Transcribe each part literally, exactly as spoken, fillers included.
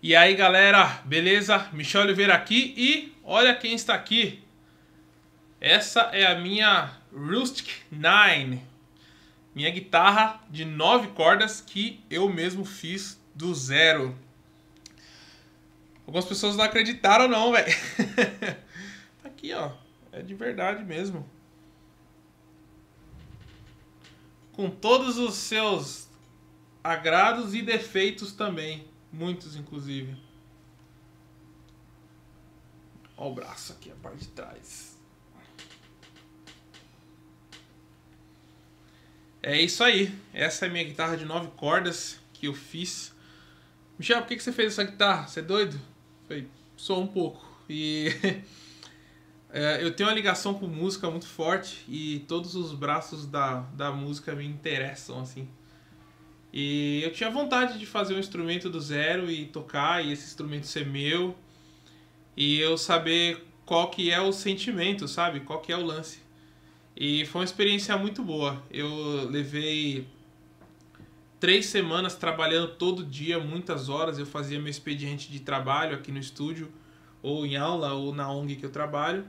E aí galera, beleza? Michel Oliveira aqui e olha quem está aqui. Essa é a minha Rustic nove, minha guitarra de nove cordas que eu mesmo fiz do zero. Algumas pessoas não acreditaram não, velho. Aqui ó, é de verdade mesmo. Com todos os seus agrados e defeitos também. Muitos, inclusive. Olha o braço aqui, a parte de trás. É isso aí. Essa é a minha guitarra de nove cordas que eu fiz. Michel, por que você fez essa guitarra? Você é doido? Falei, sou um pouco. E é, eu tenho uma ligação com música muito forte. E todos os braços da, da música me interessam, assim. E eu tinha vontade de fazer um instrumento do zero e tocar, e esse instrumento ser meu. E eu saber qual que é o sentimento, sabe? Qual que é o lance. E foi uma experiência muito boa. Eu levei três semanas trabalhando todo dia, muitas horas. Eu fazia meu expediente de trabalho aqui no estúdio, ou em aula, ou na O N G que eu trabalho.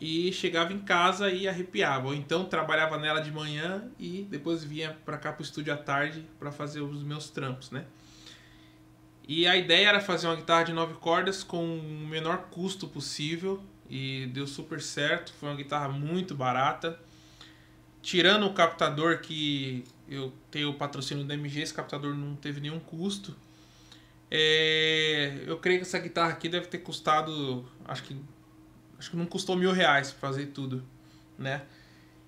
E chegava em casa e arrepiava. Ou então trabalhava nela de manhã e depois vinha pra cá pro estúdio à tarde pra fazer os meus trampos, né? E a ideia era fazer uma guitarra de nove cordas com o menor custo possível. E deu super certo. Foi uma guitarra muito barata. Tirando o captador, que eu tenho o patrocínio da M G, esse captador não teve nenhum custo. É... Eu creio que essa guitarra aqui deve ter custado, acho que... Acho que não custou mil reais pra fazer tudo, né?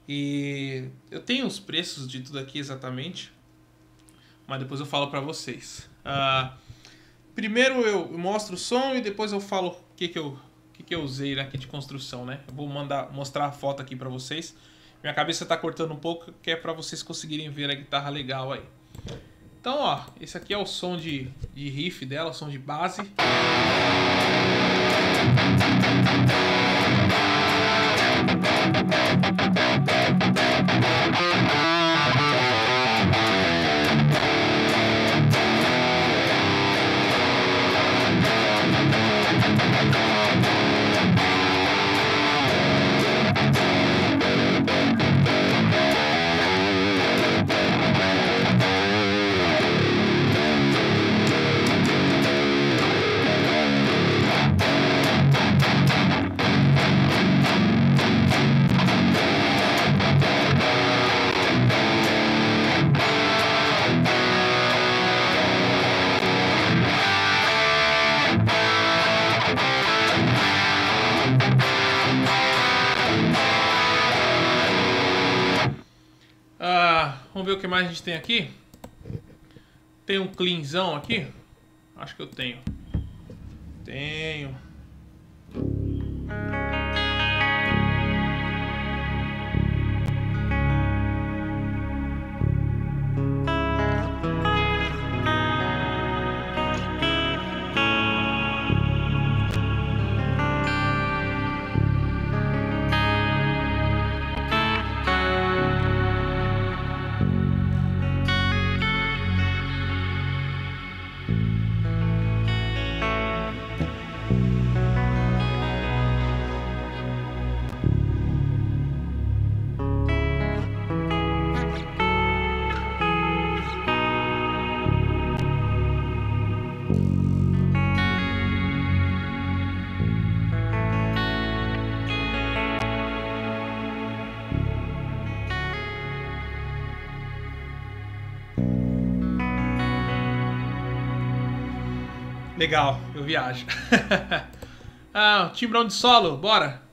E eu tenho os preços de tudo aqui exatamente, mas depois eu falo pra vocês. Uh, primeiro eu mostro o som e depois eu falo o que que eu, que que eu usei aqui de construção, né? Eu vou mandar, mostrar a foto aqui pra vocês. Minha cabeça tá cortando um pouco, que é pra vocês conseguirem ver a guitarra legal aí. Então, ó, esse aqui é o som de, de riff dela, o som de base. Vamos ver o que mais a gente tem aqui. Tem um cleanzão aqui. Acho que eu tenho. Tenho. Legal, eu viajo. Ah, timbrão de solo, bora!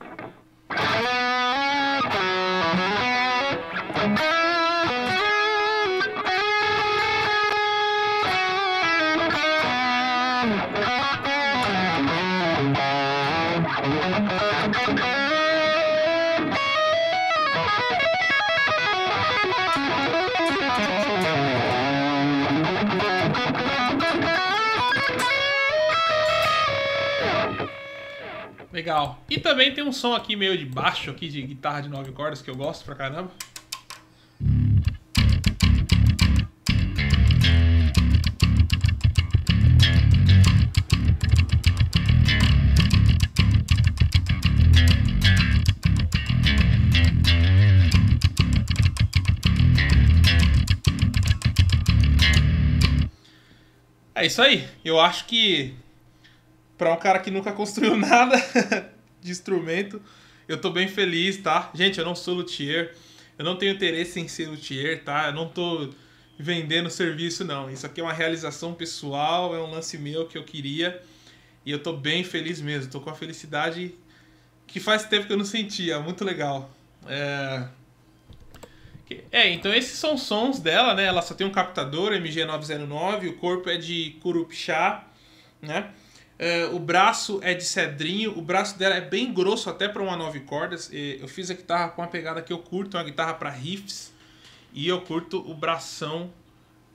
Legal. E também tem um som aqui meio de baixo aqui de guitarra de nove cordas que eu gosto pra caramba. É isso aí. Eu acho que para um cara que nunca construiu nada de instrumento, eu tô bem feliz, tá? Gente, eu não sou luthier, eu não tenho interesse em ser luthier, tá? Eu não tô vendendo serviço, não. Isso aqui é uma realização pessoal, é um lance meu que eu queria. E eu tô bem feliz mesmo, tô com a felicidade que faz tempo que eu não sentia, muito legal. É, é então esses são os sons dela, né? Ela só tem um captador, M G nove zero nove, o corpo é de Kurupixá, né? Uh, o braço é de cedrinho, o braço dela é bem grosso até para uma nove cordas. Eu fiz a guitarra com uma pegada que eu curto, uma guitarra para riffs. E eu curto o bração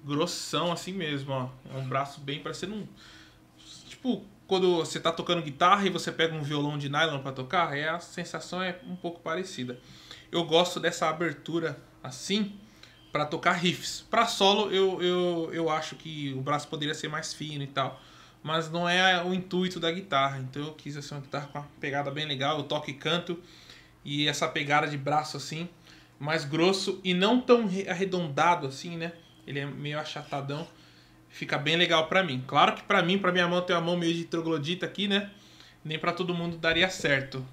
grossão assim mesmo, ó. É um braço bem parecendo um... Tipo, quando você tá tocando guitarra e você pega um violão de nylon para tocar, é, a sensação é um pouco parecida. Eu gosto dessa abertura assim para tocar riffs. Para solo eu, eu, eu acho que o braço poderia ser mais fino e tal, mas não é o intuito da guitarra, então eu quis assim, uma guitarra com uma pegada bem legal, eu toco e canto, e essa pegada de braço assim, mais grosso e não tão arredondado assim, né? Ele é meio achatadão, fica bem legal pra mim. Claro que pra mim, pra minha mão, tem uma mão meio de troglodita aqui, né? Nem pra todo mundo daria certo.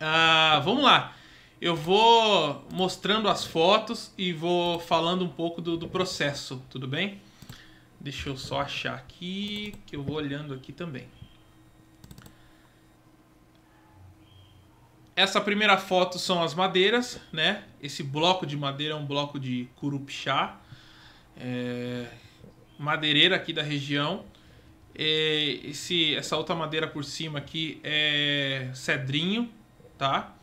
Ah, vamos lá, eu vou mostrando as fotos e vou falando um pouco do, do processo, tudo bem? Deixa eu só achar aqui, que eu vou olhando aqui também. Essa primeira foto são as madeiras, né? Esse bloco de madeira é um bloco de Kurupixá, é, madeireira aqui da região. É, esse, essa outra madeira por cima aqui é cedrinho, tá?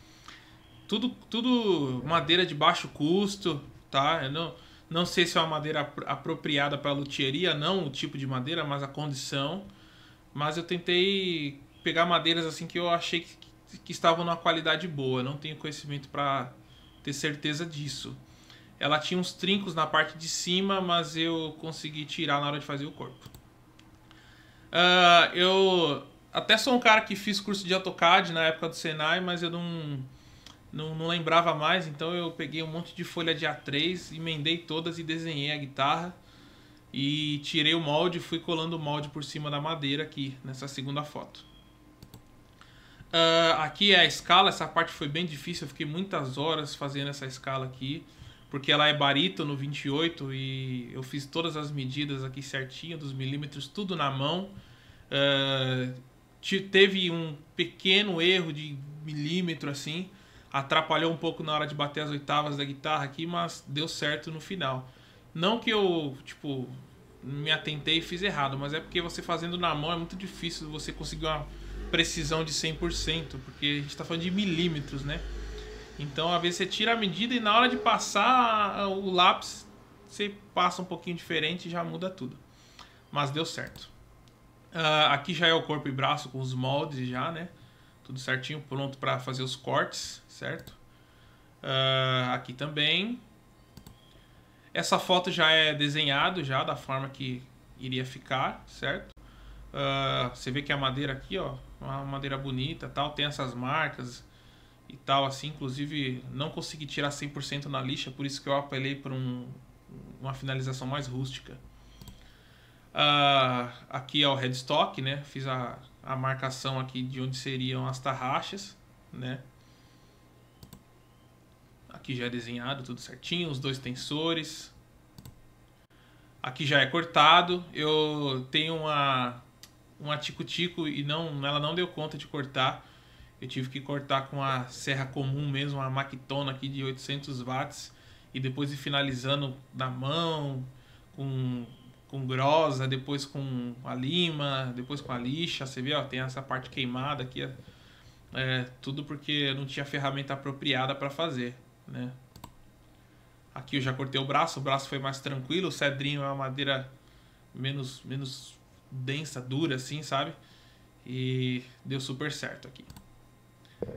Tudo, tudo madeira de baixo custo, tá? Eu não... Não sei se é uma madeira apropriada para luthieria, não o tipo de madeira, mas a condição. Mas eu tentei pegar madeiras assim que eu achei que, que estavam numa qualidade boa. Não tenho conhecimento para ter certeza disso. Ela tinha uns trincos na parte de cima, mas eu consegui tirar na hora de fazer o corpo. Uh, eu até sou um cara que fiz curso de AutoCAD na época do Senai, mas eu não... Não, não lembrava mais, então eu peguei um monte de folha de A três, emendei todas e desenhei a guitarra. E tirei o molde e fui colando o molde por cima da madeira aqui, nessa segunda foto. Uh, aqui é a escala, essa parte foi bem difícil, eu fiquei muitas horas fazendo essa escala aqui. Porque ela é barítono no vinte e oito e eu fiz todas as medidas aqui certinho, dos milímetros, tudo na mão. Uh, teve um pequeno erro de milímetro assim. Atrapalhou um pouco na hora de bater as oitavas da guitarra aqui, mas deu certo no final. Não que eu, tipo, me atentei e fiz errado, mas é porque você fazendo na mão é muito difícil você conseguir uma precisão de cem por cento, porque a gente tá falando de milímetros, né? Então, às vezes você tira a medida e na hora de passar o lápis, você passa um pouquinho diferente e já muda tudo. Mas deu certo. Uh, aqui já é o corpo e braço com os moldes já, né? Tudo certinho, pronto para fazer os cortes, certo? Uh, aqui também. Essa foto já é desenhado, já da forma que iria ficar, certo? Uh, você vê que a madeira aqui, ó, uma madeira bonita, tal, tem essas marcas e tal, assim. Inclusive, não consegui tirar cem por cento na lixa, por isso que eu apelei por um, uma finalização mais rústica. Uh, aqui é o headstock, né? Fiz a... a marcação aqui de onde seriam as tarraxas, né? Aqui já é desenhado tudo certinho, os dois tensores. Aqui já é cortado. Eu tenho uma uma tico-tico e não, ela não deu conta de cortar. Eu tive que cortar com a serra comum mesmo, uma Makitona aqui de oitocentos watts. E depois ir finalizando na mão, com, com grossa, depois com a lima, depois com a lixa. Você vê, ó, tem essa parte queimada aqui. É, tudo porque eu não tinha ferramenta apropriada para fazer, né? Aqui eu já cortei o braço, o braço foi mais tranquilo. O cedrinho é uma madeira menos, menos densa, dura assim, sabe? E deu super certo aqui.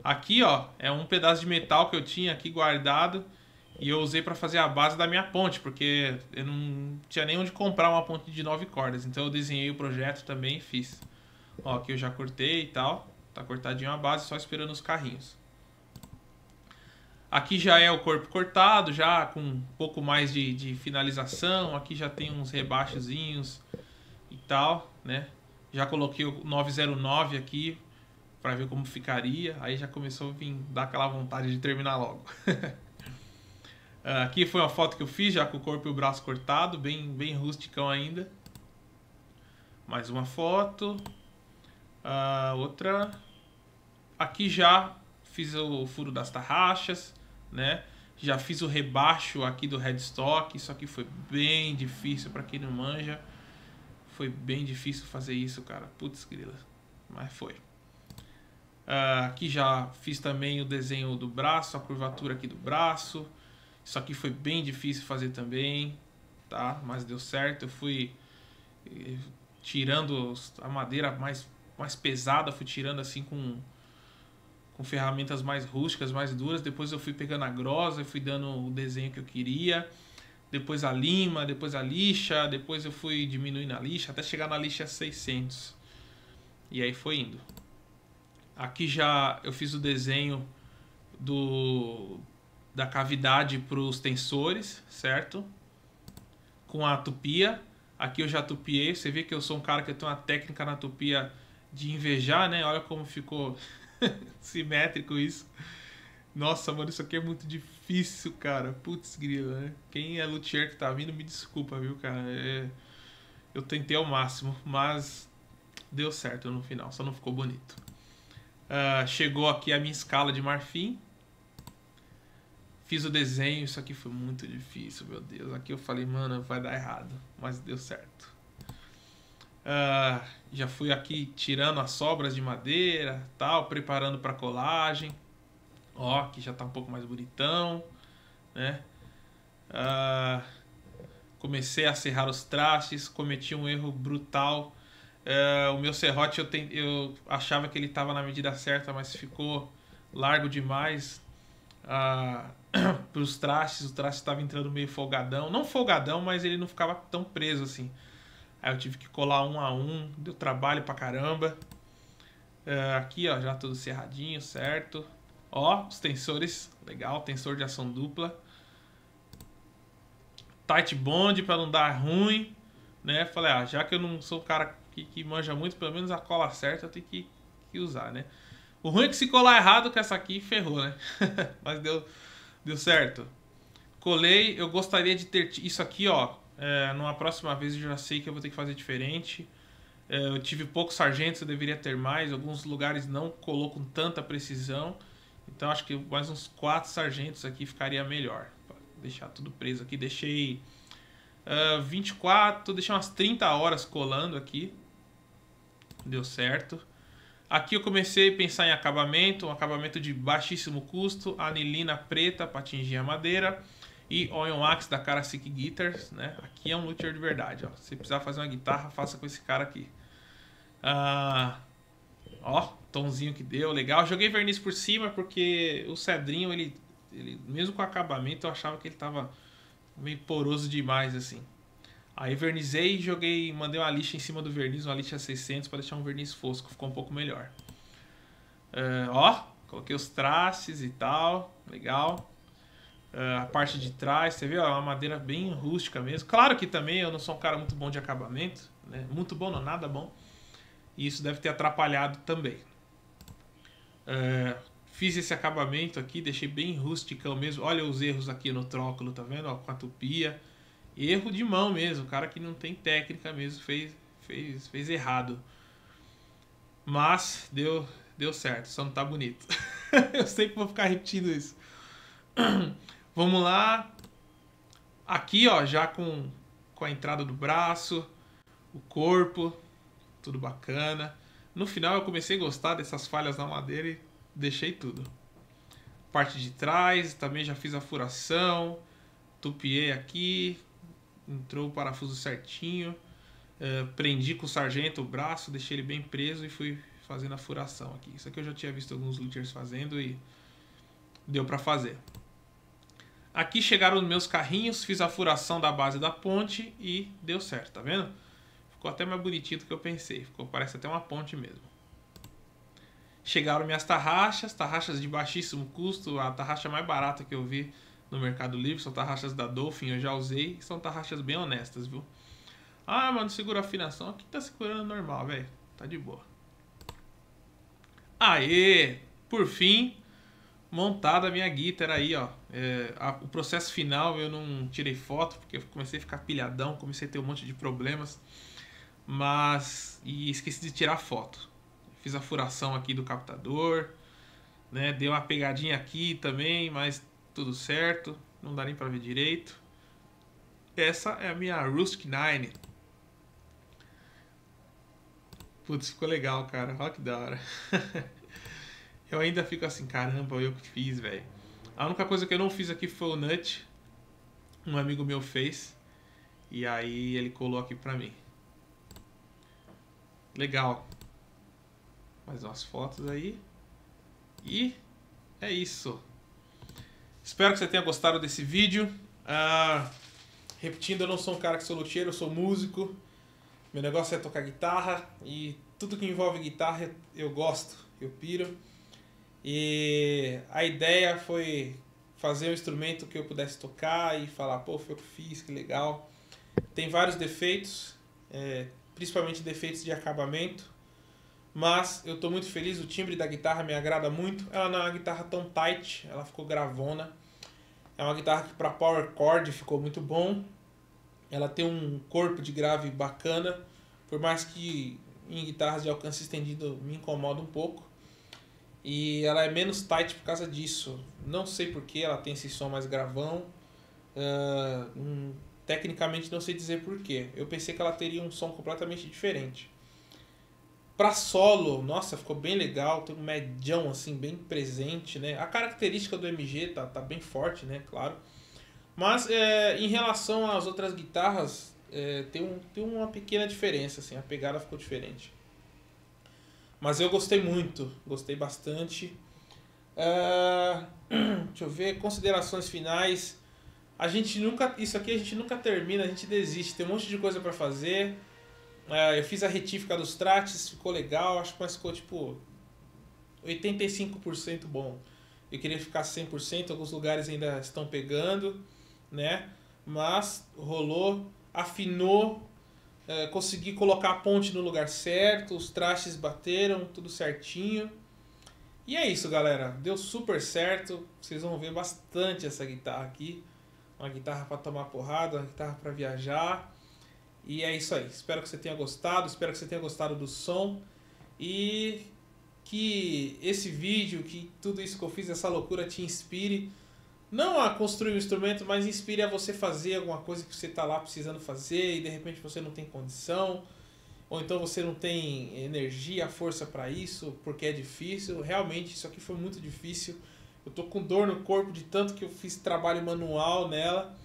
Aqui, ó, é um pedaço de metal que eu tinha aqui guardado e eu usei para fazer a base da minha ponte, porque eu não tinha nem onde comprar uma ponte de nove cordas. Então eu desenhei o projeto também e fiz. Ó, aqui eu já cortei e tal. Tá cortadinho a base, só esperando os carrinhos. Aqui já é o corpo cortado, já com um pouco mais de, de finalização. Aqui já tem uns rebaixozinhos e tal, né? Já coloquei o nove zero nove aqui para ver como ficaria. Aí já começou a vir dar aquela vontade de terminar logo. Aqui foi uma foto que eu fiz já com o corpo e o braço cortado, bem, bem rusticão ainda. Mais uma foto. Uh, outra. Aqui já fiz o furo das tarraxas, né? Já fiz o rebaixo aqui do headstock. Isso aqui foi bem difícil, para quem não manja. Foi bem difícil fazer isso, cara. Putz grila. Mas foi. Uh, aqui já fiz também o desenho do braço, a curvatura aqui do braço. Isso aqui foi bem difícil fazer também, tá? Mas deu certo. Eu fui eh, tirando a madeira mais... mais pesada, fui tirando assim com, com ferramentas mais rústicas, mais duras. Depois eu fui pegando a grossa, eu fui dando o desenho que eu queria. Depois a lima, depois a lixa, depois eu fui diminuindo a lixa, até chegar na lixa seiscentos. E aí foi indo. Aqui já eu fiz o desenho do, da cavidade para os tensores, certo? Com a tupia. Aqui eu já tupiei. Você vê que eu sou um cara que eu tenho uma técnica na tupia de invejar, né? Olha como ficou simétrico isso. Nossa, mano, isso aqui é muito difícil, cara. Putz grila, né? Quem é luthier que tá vindo, me desculpa, viu, cara? É... Eu tentei ao máximo, mas deu certo no final. Só não ficou bonito. Uh, chegou aqui a minha escala de marfim. Fiz o desenho. Isso aqui foi muito difícil, meu Deus. Aqui eu falei, mano, vai dar errado. Mas deu certo. Uh, já fui aqui tirando as sobras de madeira, tal, preparando para colagem. Ó, aqui já tá um pouco mais bonitão, né? Uh, comecei a serrar os trastes, cometi um erro brutal. Uh, o meu serrote eu, te... eu achava que ele tava na medida certa, mas ficou largo demais. Uh, para os trastes, o traste estava entrando meio folgadão, não folgadão, mas ele não ficava tão preso assim. Aí eu tive que colar um a um, deu trabalho pra caramba. Uh, aqui, ó, já tudo cerradinho, certo? Ó, os tensores, legal, tensor de ação dupla. Tight Bond pra não dar ruim, né? Falei, ah, já que eu não sou o cara que, que manja muito, pelo menos a cola certa eu tenho que, que usar, né? O ruim é que se colar errado com essa aqui, ferrou, né? Mas deu, deu certo. Colei, eu gostaria de ter... Isso aqui, ó. É, numa próxima vez eu já sei que eu vou ter que fazer diferente. É, eu tive poucos sargentos, eu deveria ter mais. Alguns lugares não colou com tanta precisão. Então acho que mais uns quatro sargentos aqui ficaria melhor. Pra deixar tudo preso aqui. Deixei uh, vinte e quatro, deixei umas trinta horas colando aqui. Deu certo. Aqui eu comecei a pensar em acabamento. Um acabamento de baixíssimo custo. Anilina preta para tingir a madeira. E Ionax da Kara Sick Guitars, né? Aqui é um luthier de verdade, ó. Se precisar fazer uma guitarra, faça com esse cara aqui. Ah, ó, tonzinho que deu, legal. Joguei verniz por cima porque o cedrinho, ele, ele, mesmo com acabamento, eu achava que ele tava meio poroso demais, assim. Aí vernizei e joguei, mandei uma lixa em cima do verniz, uma lixa seiscentos para deixar um verniz fosco, ficou um pouco melhor. Ah, ó, coloquei os trastes e tal, legal. Uh, a parte de trás, você vê, ó, é uma madeira bem rústica mesmo. Claro que também eu não sou um cara muito bom de acabamento, né? Muito bom, não, nada bom. E isso deve ter atrapalhado também. Uh, fiz esse acabamento aqui, deixei bem rusticão mesmo. Olha os erros aqui no tróculo, tá vendo? Ó, com a tupia. Erro de mão mesmo, o cara que não tem técnica mesmo fez, fez, fez errado. Mas deu, deu certo, só não tá bonito. Eu sei que vou ficar repetindo isso. Vamos lá. Aqui, ó, já com, com a entrada do braço, o corpo, tudo bacana. No final eu comecei a gostar dessas falhas na madeira e deixei tudo. Parte de trás, também já fiz a furação, tupiei aqui, entrou o parafuso certinho. Uh, prendi com o sargento o braço, deixei ele bem preso e fui fazendo a furação aqui. Isso aqui eu já tinha visto alguns luthiers fazendo e deu para fazer. Aqui chegaram os meus carrinhos, fiz a furação da base da ponte e deu certo, tá vendo? Ficou até mais bonitinho do que eu pensei, ficou, parece até uma ponte mesmo. Chegaram minhas tarraxas, tarraxas de baixíssimo custo, a tarraxa mais barata que eu vi no Mercado Livre, são tarraxas da Dolphin, eu já usei, são tarraxas bem honestas, viu? Ah, mano, segura a afinação. Aqui tá segurando normal, velho. Tá de boa. Aê! Por fim, montada a minha guitarra aí, ó. É, a, o processo final eu não tirei foto, porque eu comecei a ficar pilhadão, comecei a ter um monte de problemas. Mas... e esqueci de tirar foto. Fiz a furação aqui do captador, né? Deu uma pegadinha aqui também, mas tudo certo. Não dá nem pra ver direito. Essa é a minha Rustic nove. Putz, ficou legal, cara. Olha que da hora. Eu ainda fico assim, caramba, eu que fiz, velho. A única coisa que eu não fiz aqui foi o nut. Um amigo meu fez. E aí ele colou aqui pra mim. Legal. Mais umas fotos aí. E é isso. Espero que você tenha gostado desse vídeo. Ah... Repetindo, eu não sou um cara que sou luthier, eu sou músico. Meu negócio é tocar guitarra e tudo que envolve guitarra eu gosto, eu piro. E a ideia foi fazer um instrumento que eu pudesse tocar e falar, pô, foi o que eu fiz, que legal. Tem vários defeitos, é, principalmente defeitos de acabamento. Mas eu estou muito feliz, o timbre da guitarra me agrada muito. Ela não é uma guitarra tão tight, ela ficou gravona. É uma guitarra que para power chord ficou muito bom. Ela tem um corpo de grave bacana, por mais que em guitarras de alcance estendido me incomoda um pouco. E ela é menos tight por causa disso. Não sei porque ela tem esse som mais gravão. Uh, um, tecnicamente não sei dizer porquê. Eu pensei que ela teria um som completamente diferente. Para solo, nossa, ficou bem legal, tem um medião assim, bem presente, né? A característica do M G tá, tá bem forte, né? Claro. Mas é, em relação às outras guitarras, é, tem, um, tem uma pequena diferença, assim, a pegada ficou diferente. Mas eu gostei muito, gostei bastante. Uh, deixa eu ver, considerações finais. A gente nunca, isso aqui a gente nunca termina, a gente desiste, tem um monte de coisa para fazer. Eu fiz a retífica dos trates, ficou legal, acho que ficou tipo oitenta e cinco por cento bom. Eu queria ficar cem por cento, alguns lugares ainda estão pegando, né? Mas rolou, afinou, consegui colocar a ponte no lugar certo, os trates bateram, tudo certinho. E é isso, galera, deu super certo, vocês vão ver bastante essa guitarra aqui. Uma guitarra para tomar porrada, uma guitarra para viajar. E é isso aí, espero que você tenha gostado, espero que você tenha gostado do som e que esse vídeo, que tudo isso que eu fiz, essa loucura te inspire, não a construir um instrumento, mas inspire a você fazer alguma coisa que você está lá precisando fazer e de repente você não tem condição, ou então você não tem energia, força para isso, porque é difícil. Realmente isso aqui foi muito difícil, eu tô com dor no corpo de tanto que eu fiz trabalho manual nela,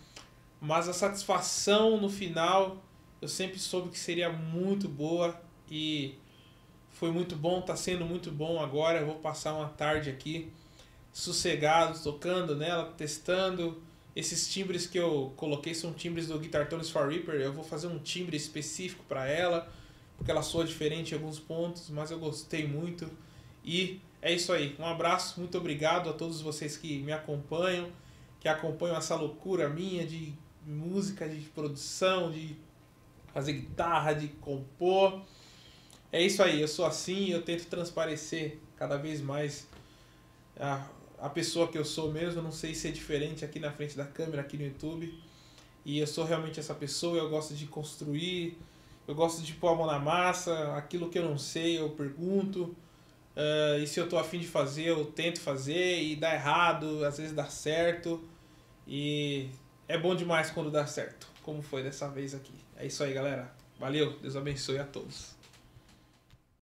mas a satisfação no final... Eu sempre soube que seria muito boa e foi muito bom, tá sendo muito bom agora. Eu vou passar uma tarde aqui sossegado, tocando nela, testando. Esses timbres que eu coloquei são timbres do Guitar Tones for Reaper. Eu vou fazer um timbre específico para ela, porque ela soa diferente em alguns pontos, mas eu gostei muito. E é isso aí. Um abraço, muito obrigado a todos vocês que me acompanham, que acompanham essa loucura minha de música, de produção, de... fazer guitarra, de compor. É isso aí, eu sou assim, eu tento transparecer cada vez mais a, a pessoa que eu sou mesmo. Eu não sei ser diferente aqui na frente da câmera, aqui no YouTube. E eu sou realmente essa pessoa, eu gosto de construir, Eu gosto de pôr a mão na massa, aquilo que eu não sei eu pergunto. Uh, e se eu tô afim de fazer, eu tento fazer e dá errado, às vezes dá certo. E é bom demais quando dá certo, como foi dessa vez aqui. É isso aí, galera. Valeu, Deus abençoe a todos.